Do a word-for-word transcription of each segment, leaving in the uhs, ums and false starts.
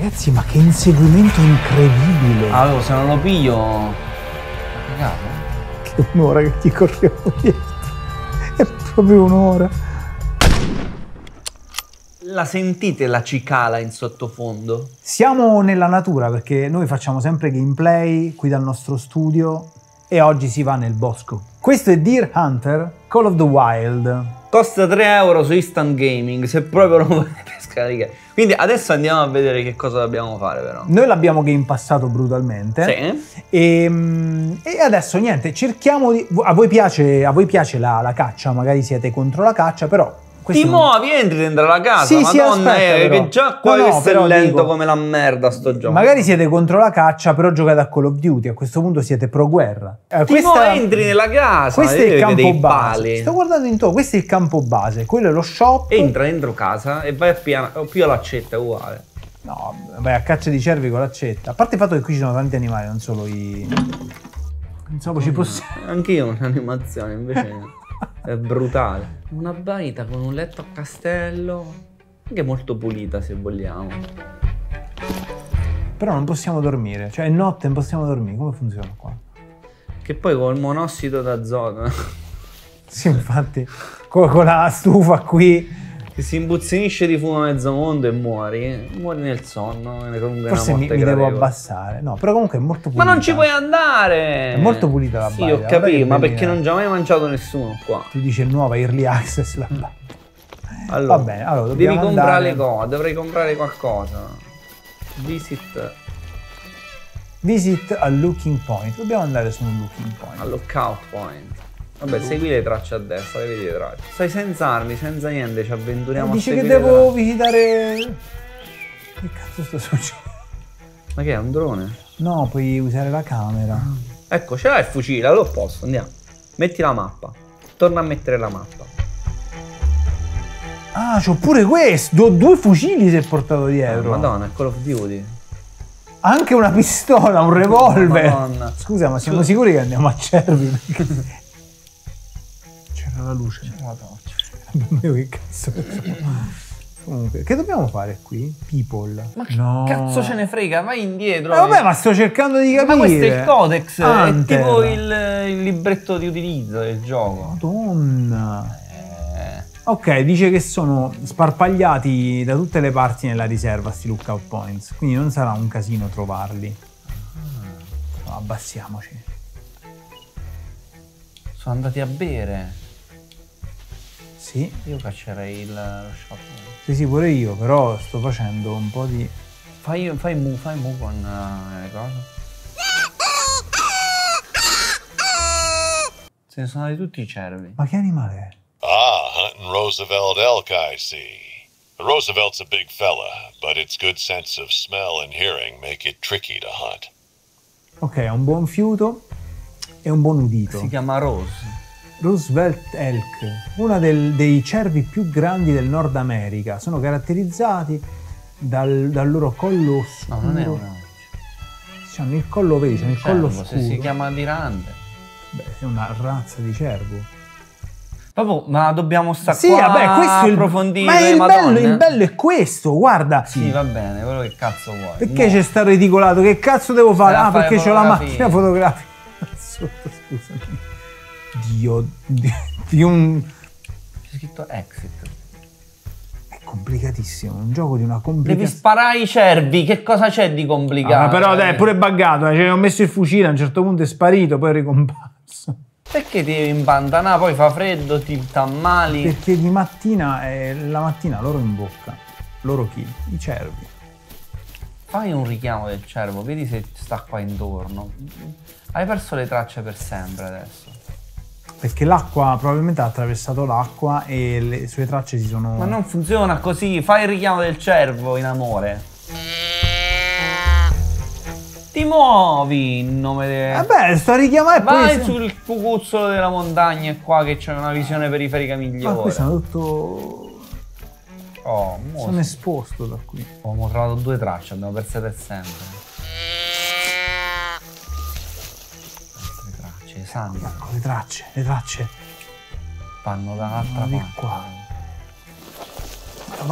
Ragazzi, ma che inseguimento incredibile! Allora, se non lo piglio... Ma cagavo. Che un'ora che ti corriamo dietro. È proprio un'ora. La sentite la cicala in sottofondo? Siamo nella natura, perché noi facciamo sempre gameplay qui dal nostro studio e oggi si va nel bosco. Questo è Deer Hunter: Call of the Wild. Costa tre euro su Instant Gaming, se proprio non volete scaricare. Quindi adesso andiamo a vedere che cosa dobbiamo fare però. Noi l'abbiamo gamepassato brutalmente. Sì. E, e adesso niente, cerchiamo di... A voi piace, a voi piace la, la caccia, magari siete contro la caccia, però... Ti non... muovi, entri dentro la casa, sì, madonna, sì, aspetta, eh, che già qua no, no, è lento, dico, come la merda sto gioco. Magari siete contro la caccia, però giocate a Call of Duty, a questo punto siete pro guerra. Eh, Ti questa... muovi, entri nella casa. Questo è il campo base, pali. Sto guardando intorno, questo è il campo base, quello è lo shop. Entra dentro casa e vai a piano, o più l'accetta uguale. No, vai a caccia di cervi con l'accetta, a parte il fatto che qui ci sono tanti animali, non solo i... Insomma, ci posso... Anche io ho un'animazione, invece... È brutale. Una baita con un letto a castello, anche molto pulita se vogliamo. Però non possiamo dormire, cioè è notte, non possiamo dormire. Come funziona qua? Che poi col monossido d'azoto. Sì, infatti, con, con la stufa qui che si imbuzzinisce di fumo a mezzo mondo e muori. Muori nel sonno. Forse mi, mi devo abbassare. No, però comunque è molto pulita. Ma non ci puoi andare! È molto pulita la sì, baita. Sì, ho capito, ma perché non ci ha mai mangiato nessuno qua. Ti dice nuova early access la baita. Allora, va bene, allora dobbiamo devi comprare co dovrei comprare qualcosa. Visit. Visit a looking point. Dobbiamo andare su un looking point. A lookout point. Vabbè, segui le tracce a destra, vedi le tracce. Stai senza armi, senza niente, ci avventuriamo. Dice che devo visitare... Che cazzo sta succedendo? Ma che è, un drone? No, puoi usare la camera. Ecco, ce l'hai il fucile, allora posso, andiamo. Metti la mappa. Torna a mettere la mappa. Ah, c'ho pure questo! Ho due fucili si è portato dietro. Oh, madonna, è Call of Duty. Anche una pistola, un revolver. Madonna. Scusa, ma siamo sicuri che andiamo a cervi? Perché... la luce, la torcia. Che cazzo. Comunque, che dobbiamo fare qui? People. Ma no, cazzo ce ne frega, vai indietro. Ma vabbè, ma sto cercando di capire. Ma questo è il codex, Hunter. È tipo il, il libretto di utilizzo del gioco. Madonna. Eh. Ok, dice che sono sparpagliati da tutte le parti nella riserva sti lookout points, quindi non sarà un casino trovarli. No, abbassiamoci. Sono andati a bere. Sì. Io caccerei il, lo shop. Sì, sì, pure io, però sto facendo un po' di... Fai, fai mu, fai mu con uh, le cose. Se ne sono andati tutti i cervi. Ma che animale è? Ah, hunting Roosevelt elk, I see. Roosevelt's a big fella, but its good sense of smell and hearing make it tricky to hunt. Ok, ha un buon fiuto e un buon udito. Si chiama Rose. Roosevelt Elk, uno dei cervi più grandi del Nord America, sono caratterizzati dal, dal loro collo scuro. No, non è una. Hanno il collo, vedi, hanno il collo scuro. Se si chiama Dirante. Beh, è una razza di cervo. Proprio, ma dobbiamo stare sì, qua vabbè, questo è il, approfondire. Ma il bello, il bello è questo, guarda. Sì, va bene, quello che cazzo vuoi. Perché no, c'è sta ridicolato? Che cazzo devo fare? Ah, fare perché c'ho la macchina fotografica. Sotto, scusami. Dio, di, di un... C'è scritto exit. È complicatissimo, un gioco di una complicazione. Devi sparare i cervi, che cosa c'è di complicato? Ah, però dai, è pure buggato, eh. Cioè, ho messo il fucile, a un certo punto è sparito, poi è ricomparso. Perché ti impantanare, poi fa freddo, ti ammali? Perché di mattina, è la mattina loro in bocca, loro chi? I cervi. Fai un richiamo del cervo, vedi se sta qua intorno. Hai perso le tracce per sempre adesso. Perché l'acqua probabilmente ha attraversato l'acqua e le sue tracce si sono... Ma non funziona così, fai il richiamo del cervo in amore. Ti muovi in nome del... Vabbè, sto a richiamare e poi... Vai sul cucuzzolo della montagna qua che c'è una visione periferica migliore. Ma qui sono tutto... Oh, mo... Sono esposto da qui. Oh, abbiamo trovato due tracce, abbiamo perso per sempre. Sangue. Ecco, le tracce, le tracce vanno dall'altra parte. Qua.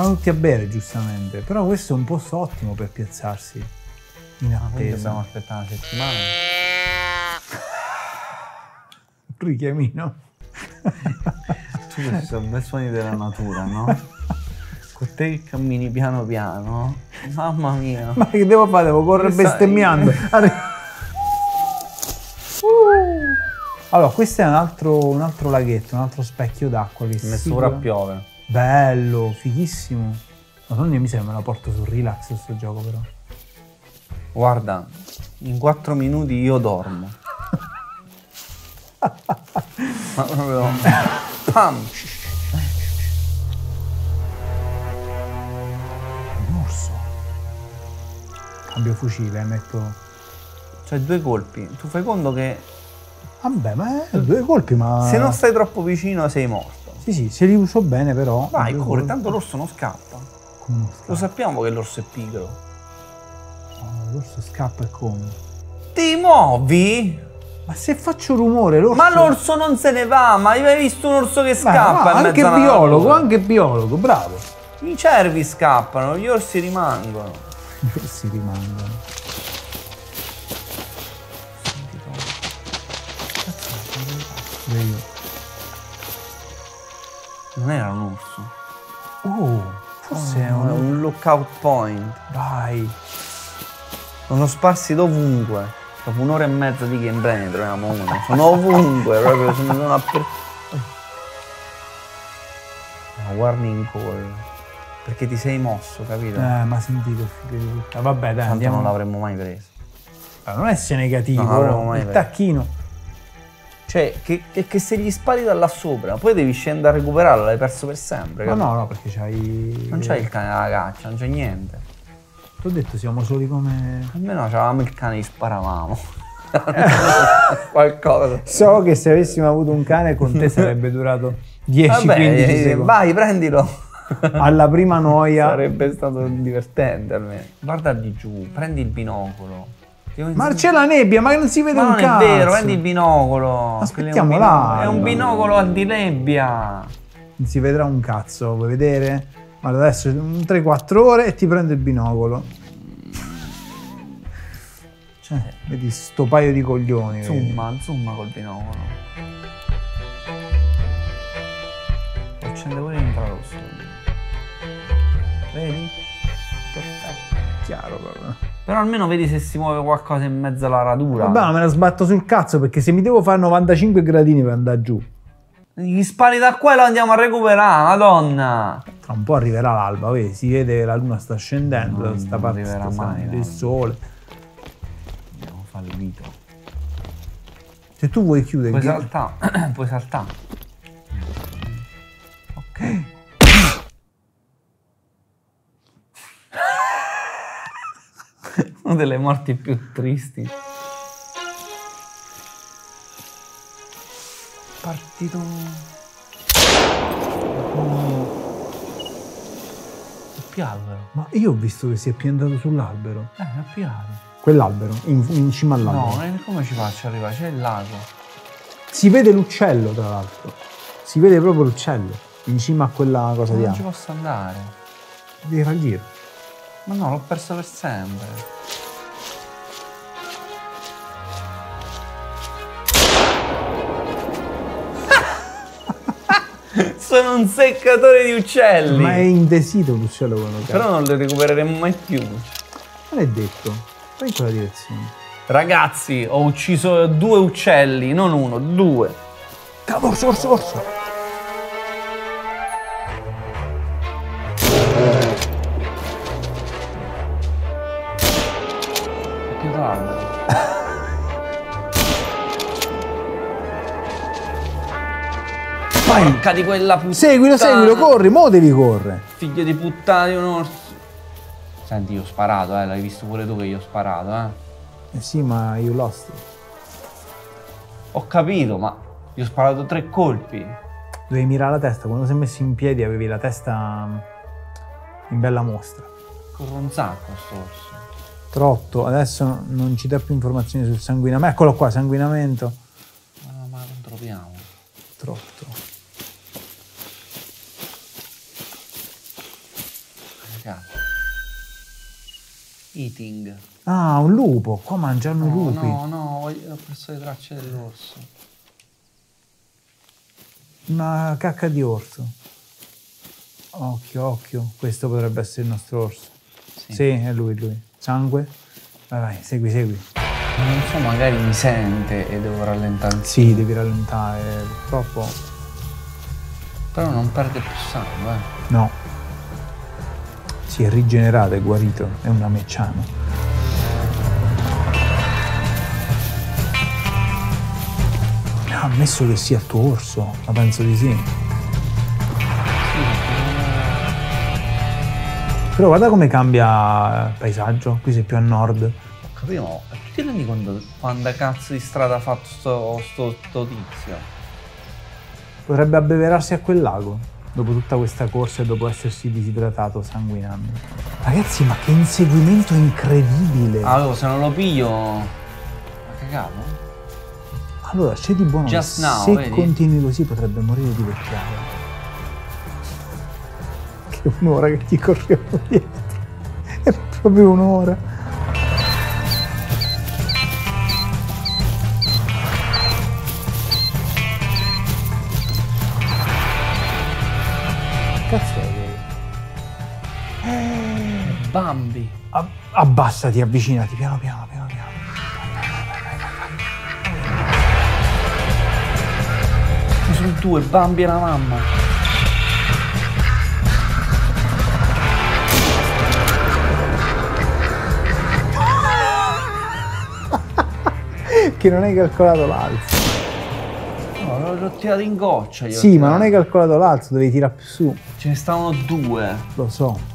davanti a bere, giustamente. Però questo è un posto ottimo per piazzarsi in attesa. Quindi dobbiamo aspettare una settimana. Richiamino. Questi sono bei suoni della natura, no? Con te che cammini piano piano. Mamma mia. Ma che devo fare? Devo correre bestemmiando. Allora, questo è un altro, un altro laghetto, un altro specchio d'acqua che si misura a piove. Bello, fighissimo. Madonna, mi sembra me la porto sul relax questo gioco, però. Guarda, in quattro minuti io dormo. Ma proprio... Pam! Un orso. Cambio fucile e metto... Cioè, due colpi. Tu fai conto che... Vabbè, ma è due colpi, ma... Se non stai troppo vicino sei morto. Sì, sì, se li uso bene però... Vai, corri, tanto l'orso non scappa. Come non scappa? Lo sappiamo che l'orso è pigro. Oh, l'orso scappa e come? Ti muovi? Ma se faccio rumore l'orso... Ma l'orso non se ne va, ma hai mai visto un orso che scappa? Beh, no, anche biologo, anche biologo, bravo. I cervi scappano, gli orsi rimangono. Gli orsi rimangono. Io. Non era un orso. Oh, forse oh, è un... un lookout point. Vai. Sono sparsi dovunque. Dopo un'ora e mezza di gameplay ne troviamo uno. Sono ovunque, proprio sono dappertutto. No, warning call. Perché ti sei mosso, capito? Eh, ma sentito, figlio. Ah, vabbè, dai, andiamo. Non l'avremmo mai preso. Ma non essere negativo, no, mai il preso. Tacchino. Cioè, che, che, che se gli spari da là sopra, poi devi scendere a recuperarlo, l'hai perso per sempre. Ma capito? No, no, perché c'hai... Non c'hai il cane alla caccia, non c'è niente. Ti ho detto, siamo soli come... Almeno c'avevamo il cane e sparavamo. Qualcosa. So che se avessimo avuto un cane con te sarebbe durato dieci quindici secondi. Vai, prendilo. Alla prima noia. Sarebbe stato divertente almeno. Guarda di giù, prendi il binocolo. Ma c'è la nebbia, ma non si vede ma un cazzo! Non è vero, prendi il binocolo! Aspettiamo là! È un binocolo a di nebbia! Non si vedrà un cazzo, vuoi vedere? Guarda, adesso tre quattro ore e ti prendo il binocolo. Cioè, vedi sto paio di coglioni. Zumma, vedi? Zumma col binocolo. Accende pure l'infrarosso. Vedi? Perfetto. Chiaro proprio. Però almeno vedi se si muove qualcosa in mezzo alla radura. Vabbè, ma me la sbatto sul cazzo perché se mi devo fare novantacinque gradini per andare giù. Gli spari da qua e lo andiamo a recuperare, madonna! Tra un po' arriverà l'alba, vedi, si vede che la luna sta scendendo, no, sta partendo il sole. Abbiamo fallito. Se tu vuoi chiudere... Puoi saltare, puoi saltare. Ok. Una delle morti più tristi. Partito. Oh. Pialvero. Ma io ho visto che si è piantato sull'albero. Eh, è pialvero. Quell'albero, in, in cima all'albero. No, e come ci faccio arrivare? C'è il lago. Si vede l'uccello, tra l'altro. Si vede proprio l'uccello, in cima a quella cosa di là. Non ci posso andare. Devi raggirare. Ma no, l'ho perso per sempre. Sono un seccatore di uccelli. Ma è indesito l'uccello quello che... Però non lo recupereremo mai più. Non è detto. Vai in quella direzione. Ragazzi, ho ucciso due uccelli, non uno, due. Orso, orso, orso. Porca di quella puttana. Seguilo, seguilo, corri, mo devi correre. Figlio di puttana di un orso. Senti, io ho sparato, eh, l'hai visto pure tu che io ho sparato, eh. Eh sì, ma io lost. Ho capito, ma gli ho sparato tre colpi. Dovevi mirare la testa, quando sei messo in piedi avevi la testa in bella mostra. Corro un sacco sto orso. Trotto, adesso non ci dà più informazioni sul sanguinamento. Eccolo qua, sanguinamento. Ma, ma non troviamo. Trotto. Eating. Ah, un lupo. Qua mangiano no, lupi. No, no, ho perso le tracce dell'orso. Una cacca di orso. Occhio, occhio. Questo potrebbe essere il nostro orso. Sì, sì, è lui, lui. Sangue. Vai, vai, segui, segui. Non so, magari mi sente e devo rallentare. Sì, devi rallentare, purtroppo. Però non perde più sangue. No. Si è rigenerato, è guarito, è un lamecciano. Ammesso che sia il tuo orso, ma penso di sì. Però guarda come cambia il paesaggio, qui sei più a nord. Ho capito, ma tu ti rendi conto quanta cazzo di strada ha fatto sto, sto, sto tizio? Potrebbe abbeverarsi a quel lago. Dopo tutta questa corsa e dopo essersi disidratato sanguinando. Ragazzi, ma che inseguimento incredibile! Allora, se non lo piglio... ma cagavo? Allora, c'è di buono, Just now, se vedi? Continui così potrebbe morire di vecchiaia. Che un'ora che ti corriamo dietro. È proprio un'ora. Bambi. Abbassati, avvicinati, piano piano, piano piano. Ci sono due, Bambi e la mamma. Che non hai calcolato l'alzo. No, l'ho tirato in goccia io. Sì, ma non hai calcolato l'alzo, dovevi tirare più su. Ce ne stavano due. Lo so.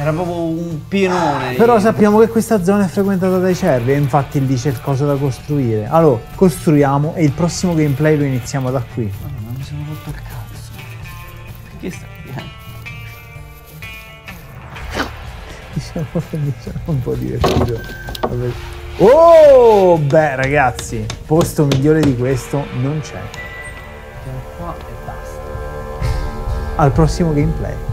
Era proprio un pienone. Però sappiamo che questa zona è frequentata dai cervi e infatti lì c'è il coso da costruire. Allora, costruiamo e il prossimo gameplay lo iniziamo da qui. Ma non mi sono rotto il cazzo. Perché stai piano? Diciamo che mi sono un po' divertito. Oh, beh ragazzi, posto migliore di questo non c'è. Andiamo qua e basta. Al prossimo gameplay.